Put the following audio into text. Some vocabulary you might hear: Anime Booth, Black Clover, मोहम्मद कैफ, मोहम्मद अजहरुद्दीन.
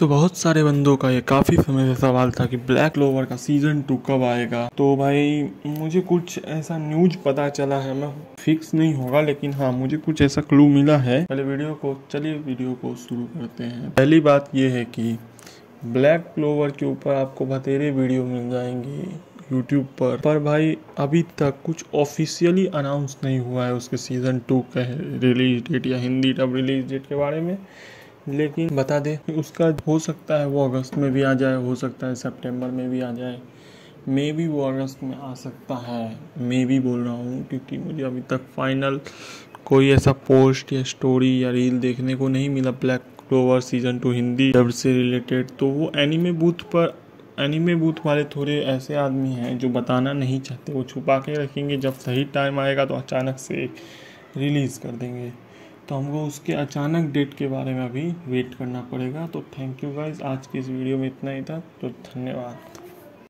तो बहुत सारे बंदों का ये काफ़ी समय से सवाल था कि ब्लैक क्लोवर का सीज़न 2 कब आएगा। तो भाई मुझे कुछ ऐसा न्यूज पता चला है, मैं फिक्स नहीं होगा, लेकिन हाँ मुझे कुछ ऐसा क्लू मिला है। चलिए वीडियो को शुरू करते हैं। पहली बात ये है कि ब्लैक क्लोवर के ऊपर आपको बतेरे वीडियो मिल जाएंगे यूट्यूब पर भाई अभी तक कुछ ऑफिशियली अनाउंस नहीं हुआ है उसके सीज़न 2 का रिलीज डेट या हिंदी डब रिलीज डेट के बारे में। लेकिन बता दें उसका हो सकता है वो अगस्त में भी आ जाए, हो सकता है सितंबर में भी आ जाए, मे बी वो अगस्त में आ सकता है। मे बी बोल रहा हूँ क्योंकि मुझे अभी तक फाइनल कोई ऐसा पोस्ट या स्टोरी या रील देखने को नहीं मिला black clover season 2 Hindi dub से रिलेटेड। तो वो एनिमे बूथ वाले थोड़े ऐसे आदमी हैं जो बताना नहीं चाहते, वो छुपा के रखेंगे, जब सही टाइम आएगा तो अचानक से रिलीज़ कर देंगे। तो हमको उसके अचानक डेट के बारे में अभी वेट करना पड़ेगा। तो थैंक यू गाइज, आज की इस वीडियो में इतना ही था। तो धन्यवाद।